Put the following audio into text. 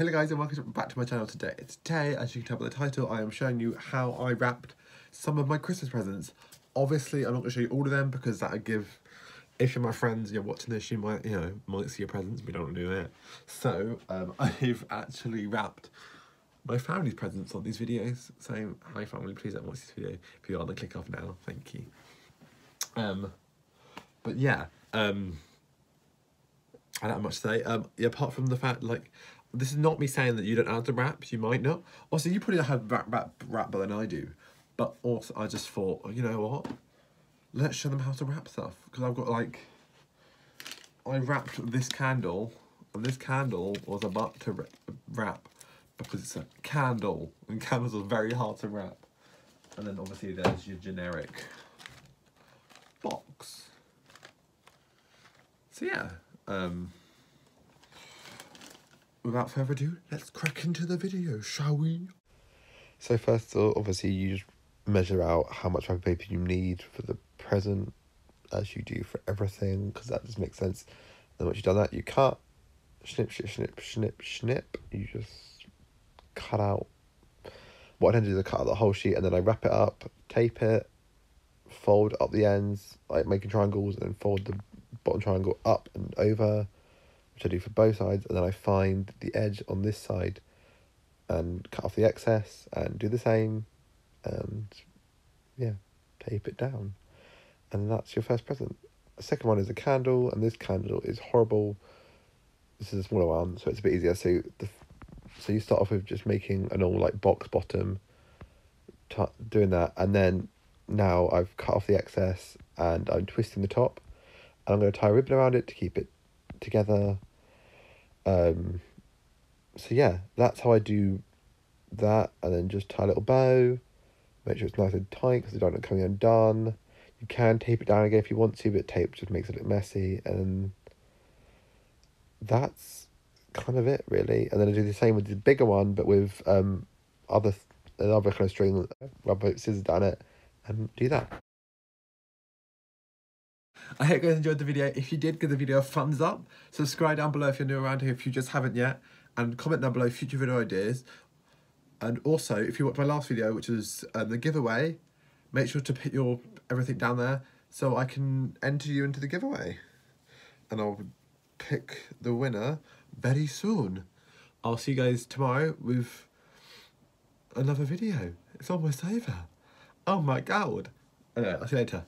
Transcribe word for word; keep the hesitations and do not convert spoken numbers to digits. Hello guys and welcome back to my channel today. Today, as you can tell by the title, I am showing you how I wrapped some of my Christmas presents. Obviously, I'm not going to show you all of them because that would give, if you're my friends, you're watching this, you might, you know, might see your presents. We don't want to do that. So, um, I've actually wrapped my family's presents on these videos. So, hi family, please don't watch this video. If you are, then click off now. Thank you. Um, but yeah, um, I don't have much to say. Um, yeah, apart from the fact, like, this is not me saying that you don't know how to wrap, you might not. Also, you probably have wrap, wrap, wrap better than I do. But also, I just thought, you know what? Let's show them how to wrap stuff. Because I've got like, I wrapped this candle, and this candle was about to wrap because it's a candle, and candles are very hard to wrap. And then obviously there's your generic box. So yeah, um, without further ado, let's crack into the video, shall we? So first of all, obviously you just measure out how much wrapping paper you need for the present, as you do for everything, because that just makes sense. Then once you've done that, you cut, snip, snip, snip, snip, snip. You just cut out. What I tend to do is I cut out the whole sheet, and then I wrap it up, tape it, fold up the ends, like making triangles, and then fold the bottom triangle up and over. I do for both sides, and then I find the edge on this side and cut off the excess and do the same, and yeah, tape it down, and that's your first present. The second one is a candle, and this candle is horrible. This is a smaller one, so it's a bit easier. So the so you start off with just making an all like box bottom, doing that, and then now I've cut off the excess and I'm twisting the top, and I'm going to tie a ribbon around it to keep it together. Um so yeah, that's how I do that, and then just tie a little bow, make sure it's nice and tight because they don't look coming undone. You can tape it down again if you want to, but tape just makes it look messy, and that's kind of it really. And then I do the same with the bigger one, but with um other another kind of string, rubber scissors down it, and do that. I hope you guys enjoyed the video. If you did, give the video a thumbs up. Subscribe down below if you're new around here, if you just haven't yet. And comment down below future video ideas. And also, if you watched my last video, which is um, the giveaway, make sure to put your everything down there so I can enter you into the giveaway. And I'll pick the winner very soon. I'll see you guys tomorrow with another video. It's almost over. Oh my God. Anyway, I'll see you later.